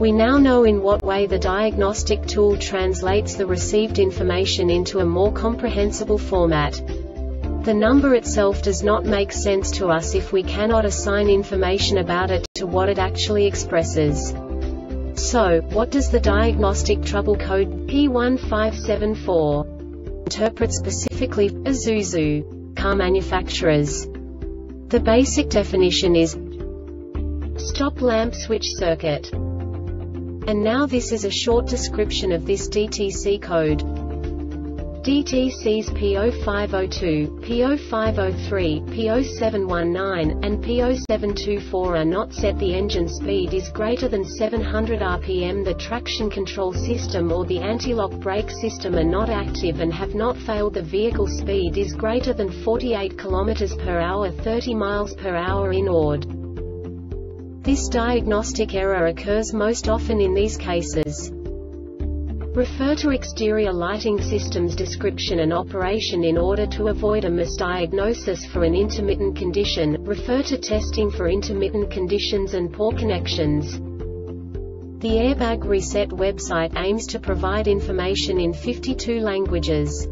We now know in what way the diagnostic tool translates the received information into a more comprehensible format. The number itself does not make sense to us if we cannot assign information about it to what it actually expresses. So, what does the diagnostic trouble code P1574 interpret specifically for Isuzu car manufacturers? The basic definition is stop lamp switch circuit. And now this is a short description of this DTC code. DTCs P0502, P0503, P0719, and P0724 are not set. The engine speed is greater than 700 RPM. The traction control system or the anti-lock brake system are not active and have not failed. The vehicle speed is greater than 48 km per hour, 30 miles per hour in odd. This diagnostic error occurs most often in these cases. Refer to exterior lighting systems description and operation in order to avoid a misdiagnosis for an intermittent condition. Refer to testing for intermittent conditions and poor connections. The Airbag Reset website aims to provide information in 52 languages.